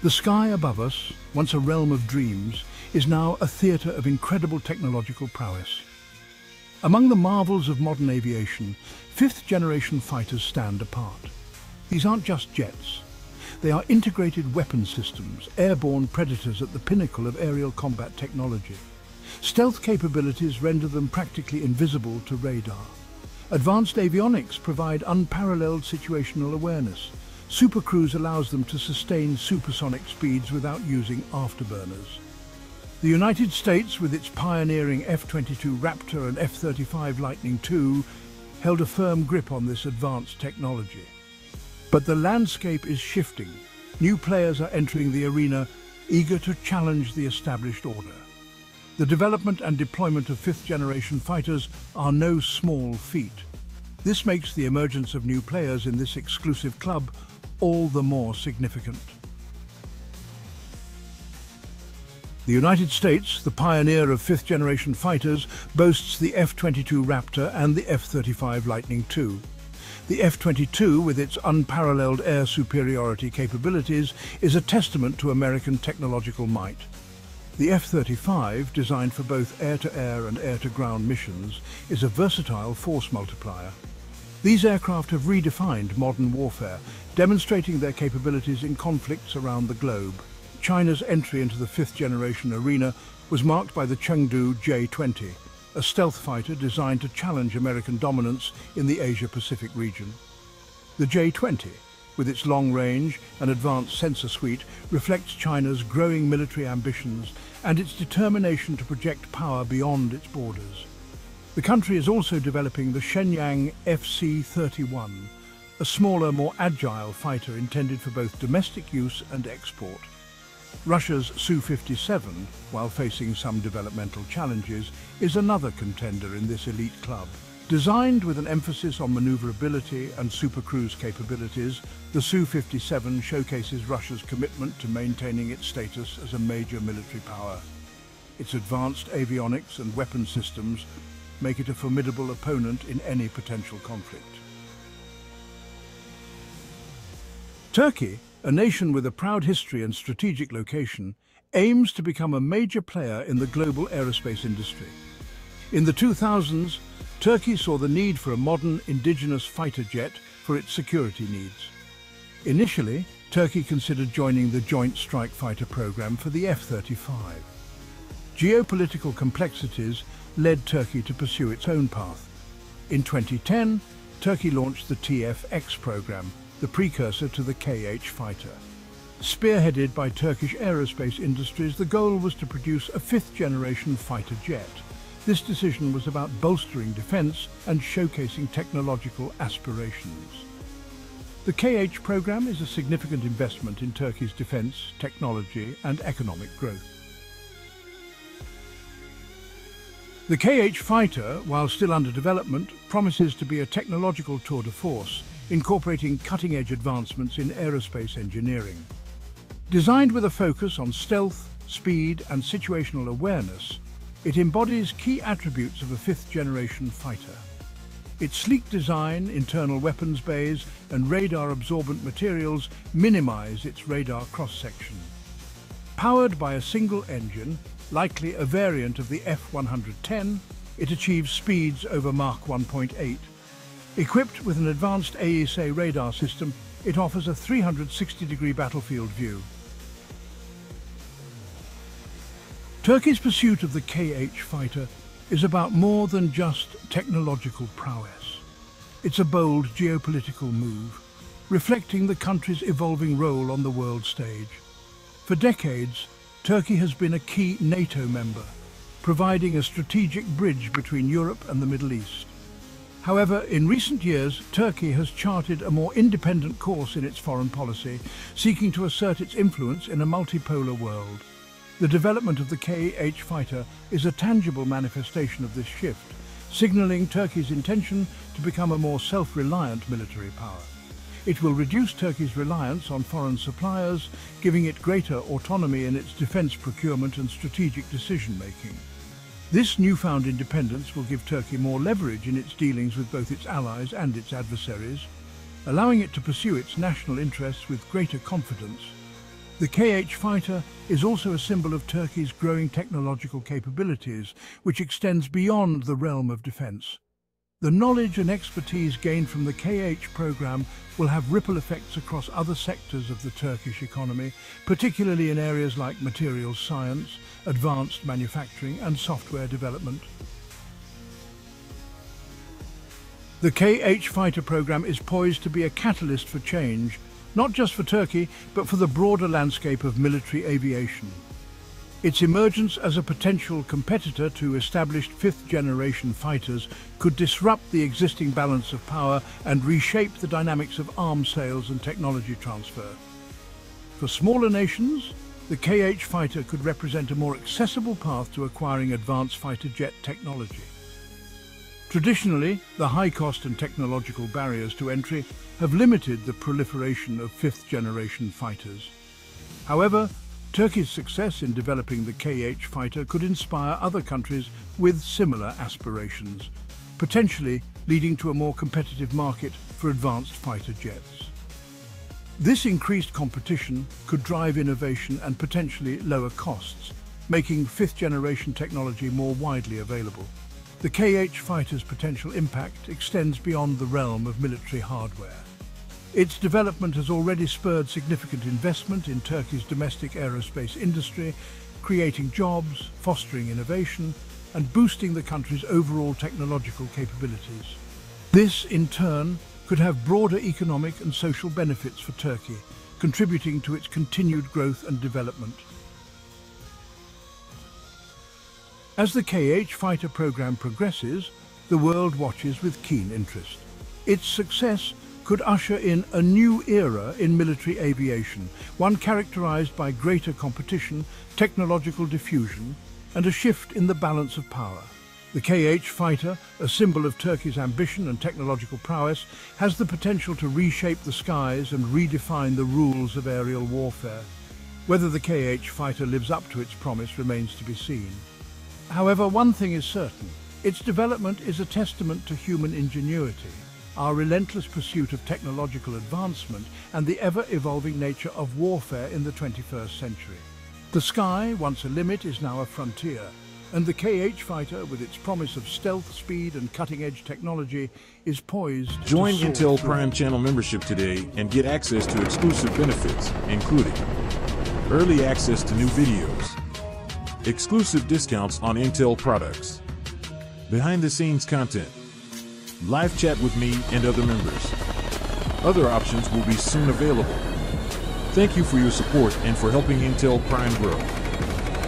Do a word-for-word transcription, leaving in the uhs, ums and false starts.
The sky above us, once a realm of dreams, is now a theatre of incredible technological prowess. Among the marvels of modern aviation, fifth-generation fighters stand apart. These aren't just jets. They are integrated weapon systems, airborne predators at the pinnacle of aerial combat technology. Stealth capabilities render them practically invisible to radar. Advanced avionics provide unparalleled situational awareness. Super Cruise allows them to sustain supersonic speeds without using afterburners. The United States, with its pioneering F twenty-two Raptor and F thirty-five Lightning two, held a firm grip on this advanced technology. But the landscape is shifting. New players are entering the arena, eager to challenge the established order. The development and deployment of fifth-generation fighters are no small feat. This makes the emergence of new players in this exclusive club all the more significant. The United States, the pioneer of fifth-generation fighters, boasts the F twenty-two Raptor and the F thirty-five Lightning two. The F twenty-two, with its unparalleled air superiority capabilities, is a testament to American technological might. The F thirty-five, designed for both air-to-air and air-to-ground missions, is a versatile force multiplier. These aircraft have redefined modern warfare, demonstrating their capabilities in conflicts around the globe. China's entry into the fifth-generation arena was marked by the Chengdu J twenty, a stealth fighter designed to challenge American dominance in the Asia-Pacific region. The J twenty, with its long-range and advanced sensor suite, reflects China's growing military ambitions and its determination to project power beyond its borders. The country is also developing the Shenyang F C thirty-one, a smaller, more agile fighter intended for both domestic use and export. Russia's S U fifty-seven, while facing some developmental challenges, is another contender in this elite club. Designed with an emphasis on maneuverability and Super Cruise capabilities, the S U fifty-seven showcases Russia's commitment to maintaining its status as a major military power. Its advanced avionics and weapon systems make it a formidable opponent in any potential conflict. Turkey, a nation with a proud history and strategic location, aims to become a major player in the global aerospace industry. In the two thousands, Turkey saw the need for a modern, indigenous fighter jet for its security needs. Initially, Turkey considered joining the Joint Strike Fighter program for the F thirty-five. Geopolitical complexities led Turkey to pursue its own path. In twenty ten, Turkey launched the T F X program, the precursor to the K H fighter. Spearheaded by Turkish Aerospace Industries, the goal was to produce a fifth-generation fighter jet. This decision was about bolstering defense and showcasing technological aspirations. The K H program is a significant investment in Turkey's defense, technology, and economic growth. The K H fighter, while still under development, promises to be a technological tour de force, incorporating cutting-edge advancements in aerospace engineering. Designed with a focus on stealth, speed, and situational awareness, it embodies key attributes of a fifth-generation fighter. Its sleek design, internal weapons bays, and radar-absorbent materials minimize its radar cross-section. Powered by a single engine, likely a variant of the F one ten, it achieves speeds over Mach one point eight. Equipped with an advanced A E S A radar system, it offers a three hundred sixty degree battlefield view. Turkey's pursuit of the K H fighter is about more than just technological prowess. It's a bold geopolitical move, reflecting the country's evolving role on the world stage. For decades, Turkey has been a key NATO member, providing a strategic bridge between Europe and the Middle East. However, in recent years, Turkey has charted a more independent course in its foreign policy, seeking to assert its influence in a multipolar world. The development of the K H fighter is a tangible manifestation of this shift, signalling Turkey's intention to become a more self-reliant military power. It will reduce Turkey's reliance on foreign suppliers, giving it greater autonomy in its defence procurement and strategic decision-making. This newfound independence will give Turkey more leverage in its dealings with both its allies and its adversaries, allowing it to pursue its national interests with greater confidence. The K H fighter is also a symbol of Turkey's growing technological capabilities, which extends beyond the realm of defense. The knowledge and expertise gained from the K H program will have ripple effects across other sectors of the Turkish economy, particularly in areas like materials science, advanced manufacturing, and software development. The K H fighter program is poised to be a catalyst for change, not just for Turkey, but for the broader landscape of military aviation. Its emergence as a potential competitor to established fifth-generation fighters could disrupt the existing balance of power and reshape the dynamics of arms sales and technology transfer. For smaller nations, the K H fighter could represent a more accessible path to acquiring advanced fighter jet technology. Traditionally, the high cost and technological barriers to entry have limited the proliferation of fifth-generation fighters. However, Turkey's success in developing the K H fighter could inspire other countries with similar aspirations, potentially leading to a more competitive market for advanced fighter jets. This increased competition could drive innovation and potentially lower costs, making fifth-generation technology more widely available. The K H fighter's potential impact extends beyond the realm of military hardware. Its development has already spurred significant investment in Turkey's domestic aerospace industry, creating jobs, fostering innovation, and boosting the country's overall technological capabilities. This, in turn, could have broader economic and social benefits for Turkey, contributing to its continued growth and development. As the K H fighter program progresses, the world watches with keen interest. Its success could usher in a new era in military aviation, one characterized by greater competition, technological diffusion, and a shift in the balance of power. The K H fighter, a symbol of Turkey's ambition and technological prowess, has the potential to reshape the skies and redefine the rules of aerial warfare. Whether the K H fighter lives up to its promise remains to be seen. However, one thing is certain: its development is a testament to human ingenuity, our relentless pursuit of technological advancement, and the ever-evolving nature of warfare in the twenty-first century. The sky, once a limit, is now a frontier, and the K H fighter, with its promise of stealth, speed, and cutting-edge technology, is poised. Join Intel Prime Channel membership today and get access to exclusive benefits, including early access to new videos, exclusive discounts on Intel products, behind-the-scenes content, live chat with me and other members. Other options will be soon available. Thank you for your support and for helping Intel Prime grow.